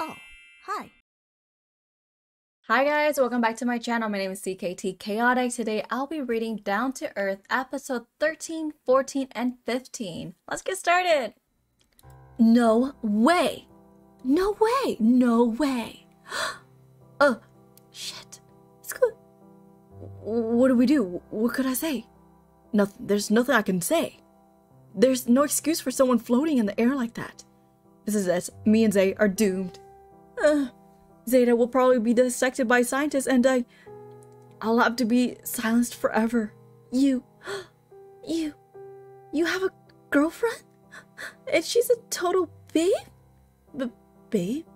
Oh, hi. Hi guys, welcome back to my channel. My name is CKT Chaotic. Today I'll be reading Down to Earth episode 13, 14, and 15. Let's get started. No way. No way. No way. Oh, shit. It's good. What do we do? What could I say? Nothing. There's nothing I can say. There's no excuse for someone floating in the air like that. This is it. Me and Zay are doomed. Zaida will probably be dissected by scientists and I'll have to be silenced forever. You have a girlfriend? And she's a total babe? Babe?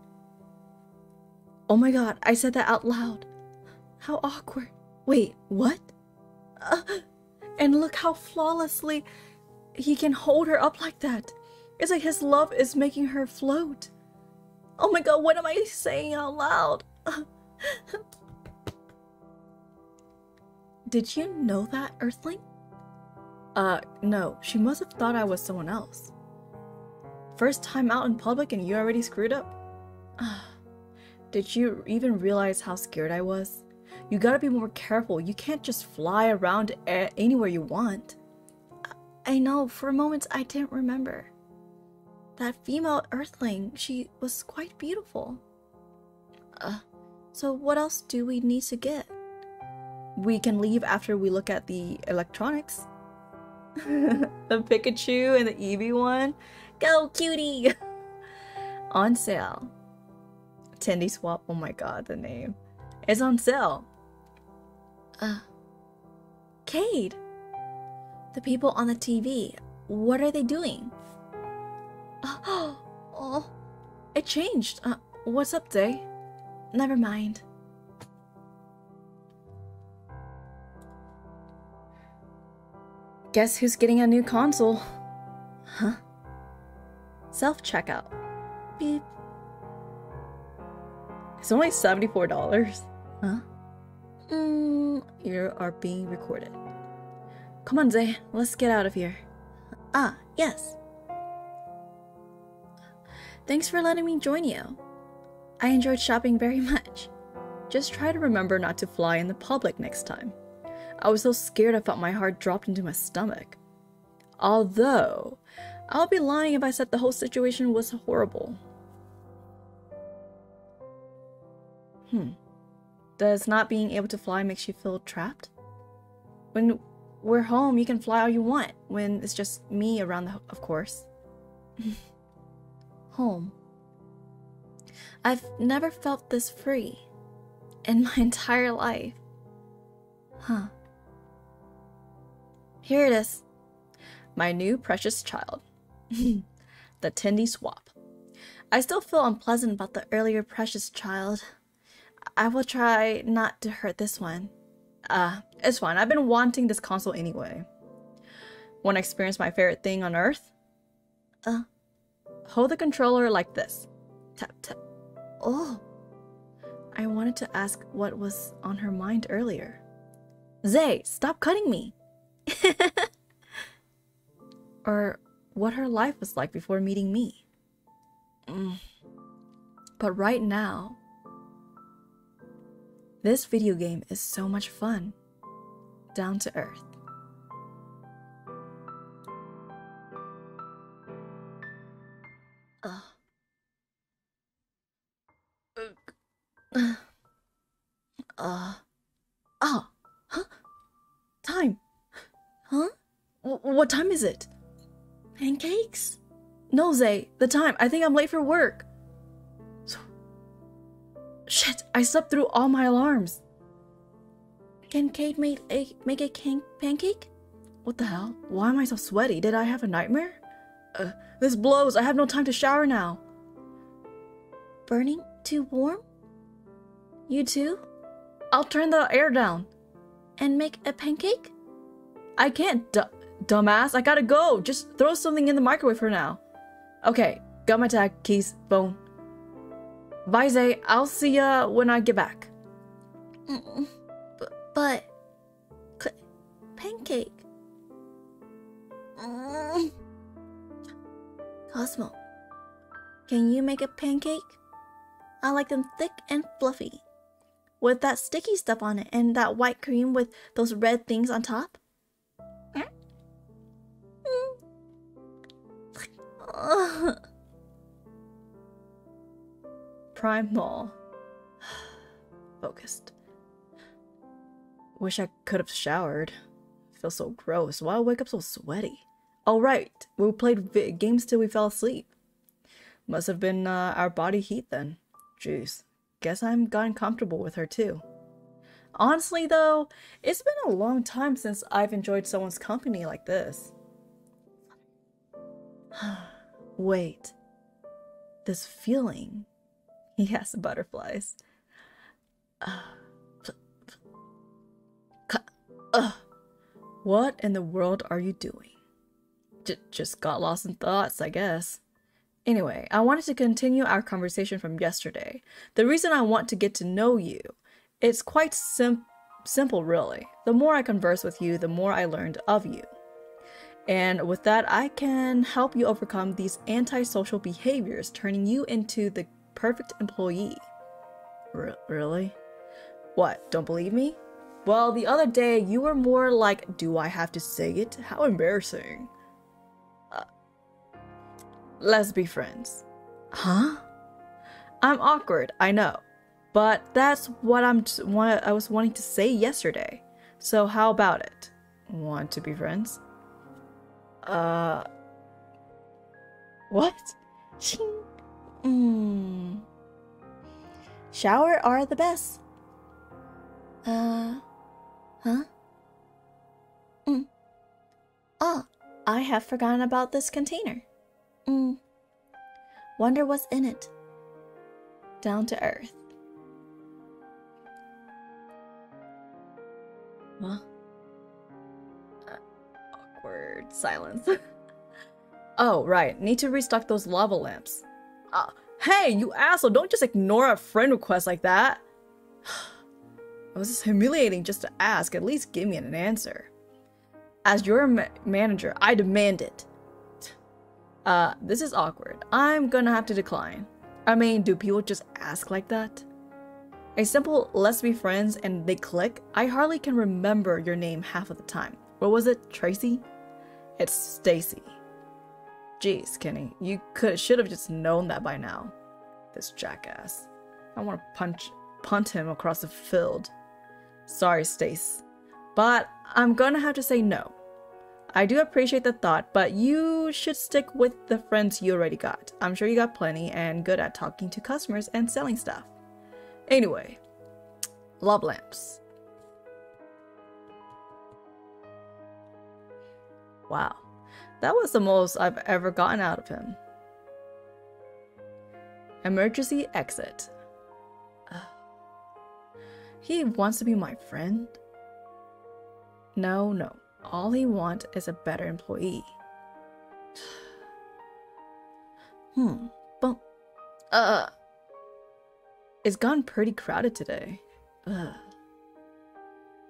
Oh my god, I said that out loud. How awkward. Wait, what? And look how flawlessly he can hold her up like that. It's like his love is making her float. Oh my god, what am I saying out loud? Did you know that, Earthling? No. She must have thought I was someone else. First time out in public and you already screwed up? Did you even realize how scared I was? You gotta be more careful. You can't just fly around anywhere you want. I know, for a moment I didn't remember. That female Earthling, she was quite beautiful. So what else do we need to get? We can leave after we look at the electronics. The Pikachu and the Eevee one. Go, cutie! On sale. Tindy Swap, oh my god, the name. It's on sale. Kade! The people on the TV, what are they doing? Oh, it changed. What's up, Day? Never mind. Guess who's getting a new console? Huh? Self-checkout. Beep. It's only $74. Huh? You are being recorded. Come on, Zay. Let's get out of here. Ah, yes. Thanks for letting me join you. I enjoyed shopping very much. Just try to remember not to fly in the public next time. I was so scared I felt my heart dropped into my stomach. Although, I'll be lying if I said the whole situation was horrible. Does not being able to fly makes you feel trapped? When we're home, you can fly all you want. When it's just me around, of course. Home. I've never felt this free in my entire life. Huh. Here it is. My new precious child. The Tindy Swap. I still feel unpleasant about the earlier precious child. I will try not to hurt this one. It's fine. I've been wanting this console anyway. Want to experience my favorite thing on Earth? Hold the controller like this. Tap, tap. Oh. I wanted to ask what was on her mind earlier. Zay, stop cutting me. Or what her life was like before meeting me. But right now, this video game is so much fun. Down to Earth. Huh? Time. Huh? What time is it? Pancakes? No, Zay, the time. I think I'm late for work. Shit, I slept through all my alarms. Can Kade make a pancake? What the hell? Why am I so sweaty? Did I have a nightmare? This blows. I have no time to shower now. Burning? Too warm? You too? I'll turn the air down. And make a pancake? I can't, dumbass. I gotta go. Just throw something in the microwave for now. Okay, got my tag, keys, phone. Bye, Zay. I'll see ya when I get back. But pancake. Cosmo, can you make a pancake? I like them thick and fluffy, with that sticky stuff on it and that white cream with those red things on top. Primal. Focused. Wish I could have showered. Feels so gross. Why wake up so sweaty? Oh right, we played games till we fell asleep. Must have been our body heat then. Jeez. Guess I'm gotten comfortable with her too. Honestly though, it's been a long time since I've enjoyed someone's company like this. Wait. This feeling. He has butterflies. What in the world are you doing? Just got lost in thoughts, I guess. Anyway, I wanted to continue our conversation from yesterday. The reason I want to get to know you, it's quite simple really. The more I converse with you, the more I learned of you. And with that, I can help you overcome these antisocial behaviors, turning you into the perfect employee. Really? What, don't believe me? Well, the other day you were more like, do I have to say it? How embarrassing. Let's be friends. Huh? I'm awkward, I know, but that's what I was wanting to say yesterday. So how about it? Want to be friends? What? Ching. Shower are the best. Huh? Oh, I have forgotten about this container. Wonder what's in it. Down to Earth. Huh? Awkward silence. Oh, right. Need to restock those lava lamps. Hey, you asshole! Don't just ignore a friend request like that! It was just humiliating just to ask. At least give me an answer. As your manager, I demand it. This is awkward. I'm gonna have to decline. I mean, do people just ask like that? A simple let's be friends and they click. I hardly can remember your name half of the time. What was it? Tracy? It's Stacy. Jeez, Kenny, you should have just known that by now. This jackass. I want to punt him across the field. Sorry, Stace, but I'm gonna have to say no. I do appreciate the thought, but you should stick with the friends you already got. I'm sure you got plenty and good at talking to customers and selling stuff. Anyway, love lamps. Wow, that was the most I've ever gotten out of him. Emergency exit. He wants to be my friend? No. All he wants is a better employee. Bump. It's gotten pretty crowded today.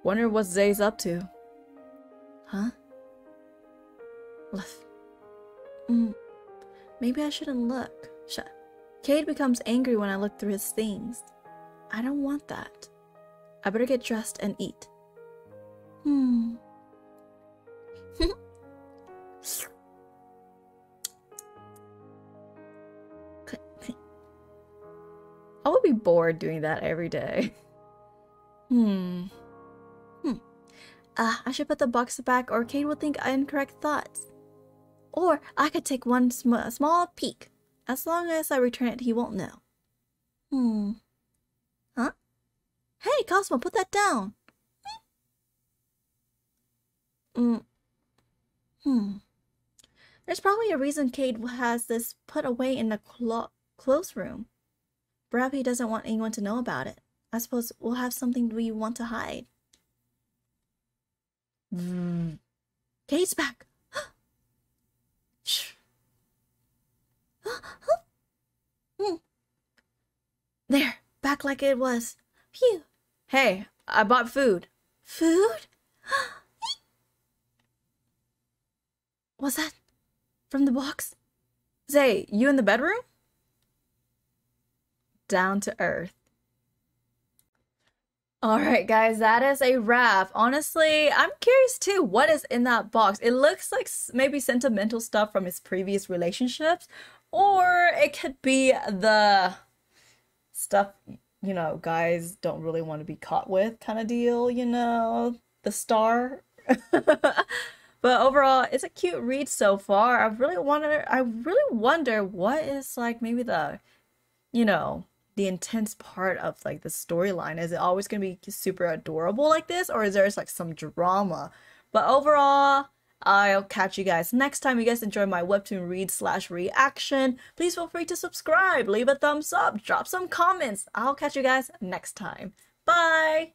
Wonder what Zay's up to. Huh? Left. Maybe I shouldn't look. Kade becomes angry when I look through his things. I don't want that. I better get dressed and eat. I would be bored doing that every day. I should put the box back or Kade would think incorrect thoughts. Or I could take one small peek. As long as I return it, he won't know. Huh? Hey, Cosmo, put that down. There's probably a reason Kade has this put away in the clothes room. Perhaps he doesn't want anyone to know about it. I suppose we'll have something we want to hide. Kade's back. There, back like it was. Phew. Hey, I bought food. Food? Was that from the box? Zay, you in the bedroom? Down to Earth. Alright guys, that is a wrap. Honestly, I'm curious too what is in that box. It looks like maybe sentimental stuff from his previous relationships, or it could be the stuff, you know, guys don't really want to be caught with kind of deal, you know, the star. But overall, it's a cute read so far. I really wonder what is like maybe the, you know, the intense part of like the storyline. Is it always gonna be super adorable like this, or is there just like some drama? But overall, I'll catch you guys next time. You guys enjoy my webtoon read / reaction, please feel free to subscribe, leave a thumbs up, drop some comments. I'll catch you guys next time. Bye.